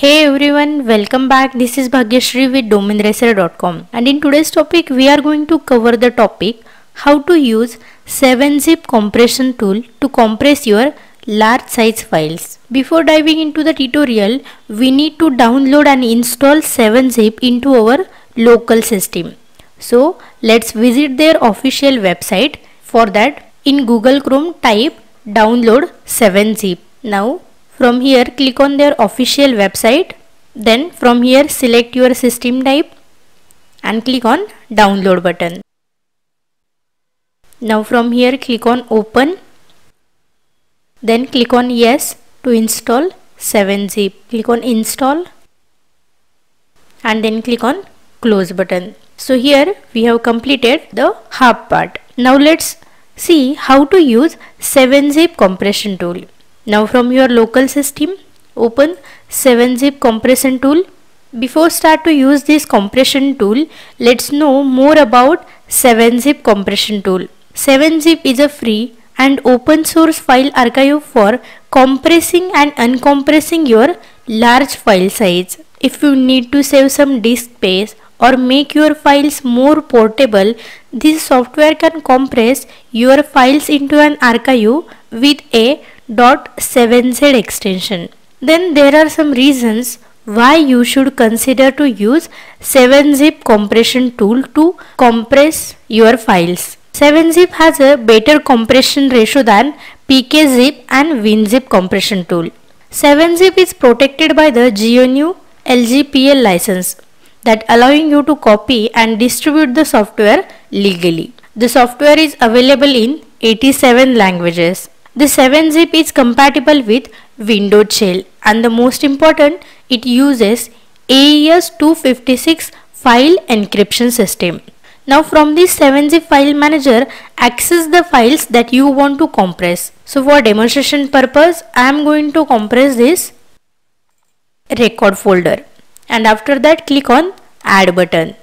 Hey everyone, welcome back. This is Bhagyashree with DomainRacer.com, and in today's topic we are going to cover the topic how to use 7-Zip compression tool to compress your large size files. Before diving into the tutorial, we need to download and install 7-Zip into our local system. So let's visit their official website. For that, in Google Chrome type download 7-Zip. Now from here click on their official website, then from here select your system type and click on download button. Now from here click on open, then click on yes to install 7-Zip. Click on install and then click on close button. So here we have completed the half part. Now let's see how to use 7-Zip compression tool. Now from your local system, open 7-Zip compression tool. Before start to use this compression tool, let's know more about 7-Zip compression tool. 7-Zip is a free and open source file archive for compressing and uncompressing your large file size. If you need to save some disk space or make your files more portable, this software can compress your files into an archive with a .7z extension. Then there are some reasons why you should consider to use 7-Zip compression tool to compress your files. 7-Zip has a better compression ratio than pkzip and winzip compression tool. 7-Zip is protected by the GNU LGPL license that allowing you to copy and distribute the software legally. The software is available in 87 languages. The 7-Zip is compatible with Windows Shell, and the most important, it uses AES-256 file encryption system. Now from this 7-Zip file manager, access the files that you want to compress. So for demonstration purpose, I am going to compress this record folder, and after that click on add button.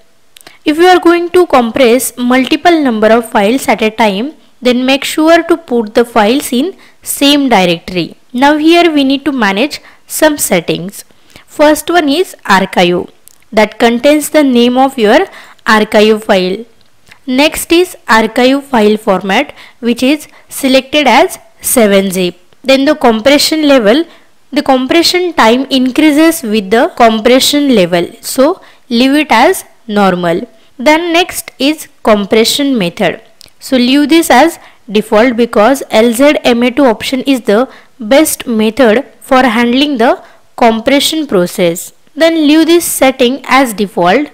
If you are going to compress multiple number of files at a time, then make sure to put the files in same directory. Now here we need to manage some settings. First one is archive, that contains the name of your archive file. Next is archive file format, which is selected as 7-Zip. Then the compression level, the compression time increases with the compression level, so leave it as normal. Then next is compression method. So leave this as default because LZMA2 option is the best method for handling the compression process. Then leave this setting as default.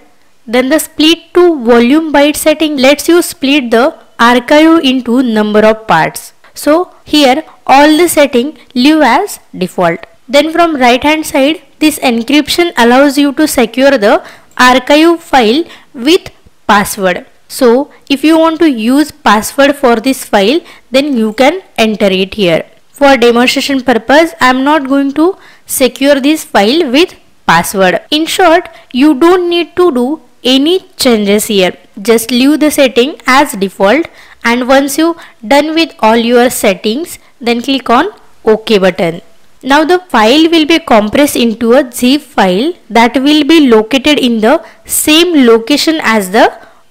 Then the split to volume byte setting lets you split the archive into number of parts. So here all the setting leave as default. Then from right hand side, this encryption allows you to secure the archive file with password. So if you want to use password for this file, then you can enter it here. For demonstration purpose, I am not going to secure this file with password. In short, you don't need to do any changes here. Just leave the setting as default, and once you done with all your settings, then click on OK button. Now the file will be compressed into a zip file that will be located in the same location as the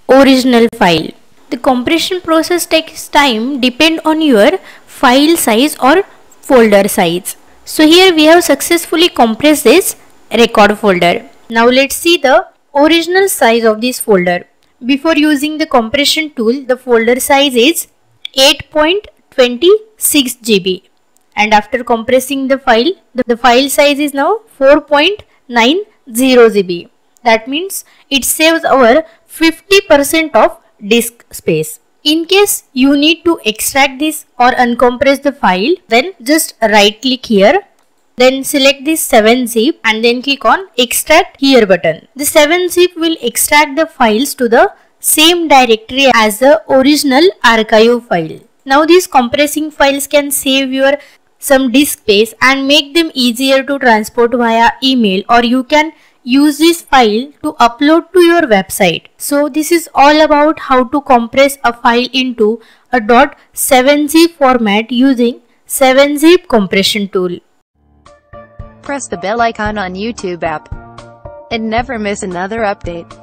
original file. The compression process takes time depend on your file size or folder size. So here we have successfully compressed this record folder. Now let's see the original size of this folder. Before using the compression tool, the folder size is 8.26 GB. And after compressing the file, the file size is now 4.90 GB. That means it saves our 50% of disk space. In case you need to extract this or uncompress the file, then just right click here, then select this 7-Zip and then click on extract here button. The 7-Zip will extract the files to the same directory as the original archive file. Now these compressing files can save your some disk space and make them easier to transport via email, or you can use this file to upload to your website. So this is all about how to compress a file into a .7zip format using 7-Zip compression tool. press the bell icon on YouTube app and never miss another update.